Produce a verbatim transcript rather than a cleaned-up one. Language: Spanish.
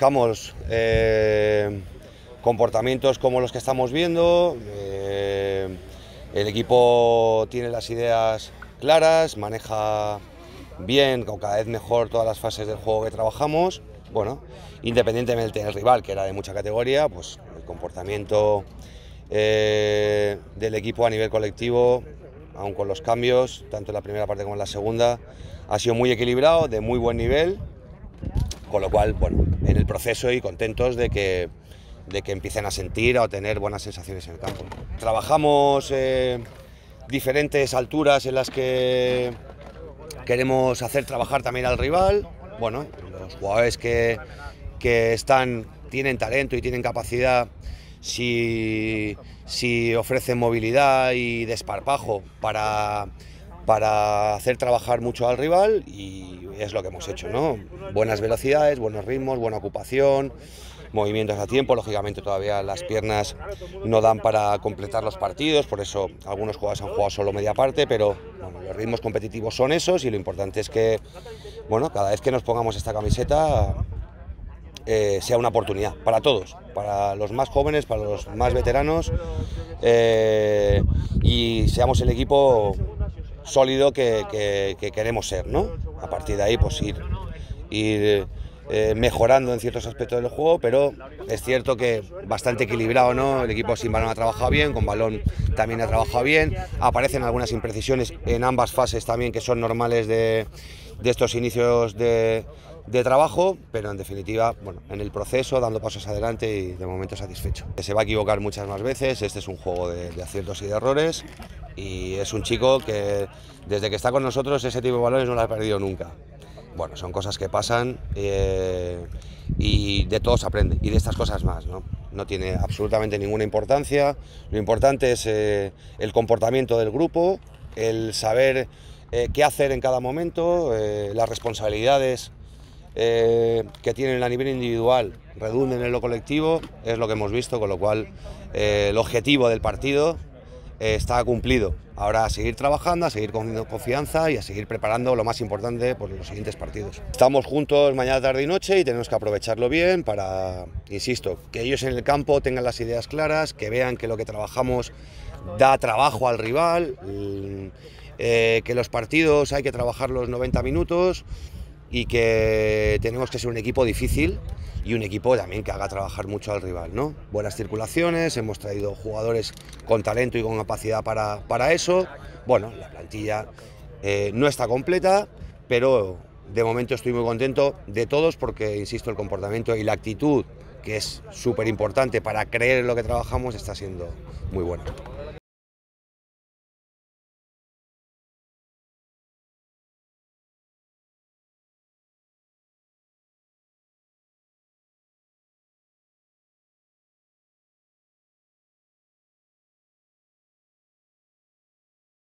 Buscamos eh, comportamientos como los que estamos viendo, eh, el equipo tiene las ideas claras, maneja bien o cada vez mejor todas las fases del juego que trabajamos. Bueno, independientemente del rival, que era de mucha categoría, pues el comportamiento eh, del equipo a nivel colectivo, aun con los cambios, tanto en la primera parte como en la segunda, ha sido muy equilibrado, de muy buen nivel, con lo cual, bueno, en el proceso y contentos de que, de que empiecen a sentir, a tener buenas sensaciones en el campo. Trabajamos eh, diferentes alturas en las que queremos hacer trabajar también al rival. Bueno, los jugadores que, que están, tienen talento y tienen capacidad, si, si ofrecen movilidad y desparpajo para, para hacer trabajar mucho al rival, y es lo que hemos hecho, ¿no? Buenas velocidades, buenos ritmos, buena ocupación, movimientos a tiempo. Lógicamente todavía las piernas no dan para completar los partidos, por eso algunos jugadores han jugado solo media parte, pero bueno, los ritmos competitivos son esos y lo importante es que, bueno, cada vez que nos pongamos esta camiseta eh, sea una oportunidad para todos, para los más jóvenes, para los más veteranos, eh, y seamos el equipo sólido que, que, que queremos ser, ¿no? A partir de ahí, pues ir, ir eh, mejorando en ciertos aspectos del juego, pero es cierto que bastante equilibrado, ¿no? El equipo sin balón ha trabajado bien, con balón también ha trabajado bien, aparecen algunas imprecisiones en ambas fases también, que son normales de, de estos inicios de, de trabajo, pero en definitiva, bueno, en el proceso, dando pasos adelante y de momento satisfecho. Se va a equivocar muchas más veces, este es un juego de, de aciertos y de errores, y es un chico que desde que está con nosotros ese tipo de balones no lo ha perdido nunca. Bueno, son cosas que pasan eh, y de todo se aprende, y de estas cosas más, ¿no? No tiene absolutamente ninguna importancia, lo importante es eh, el comportamiento del grupo, el saber eh, qué hacer en cada momento, eh, las responsabilidades eh, que tienen a nivel individual redunden en lo colectivo, es lo que hemos visto, con lo cual eh, el objetivo del partido está cumplido. Ahora a seguir trabajando, a seguir cogiendo confianza y a seguir preparando lo más importante por los siguientes partidos. Estamos juntos mañana, tarde y noche y tenemos que aprovecharlo bien para, insisto, que ellos en el campo tengan las ideas claras, que vean que lo que trabajamos da trabajo al rival, eh, que los partidos hay que trabajar los noventa minutos y que tenemos que ser un equipo difícil y un equipo también que haga trabajar mucho al rival, ¿no? Buenas circulaciones, hemos traído jugadores con talento y con capacidad para, para eso. Bueno, la plantilla eh, no está completa, pero de momento estoy muy contento de todos porque, insisto, el comportamiento y la actitud, que es súper importante para creer en lo que trabajamos, está siendo muy bueno.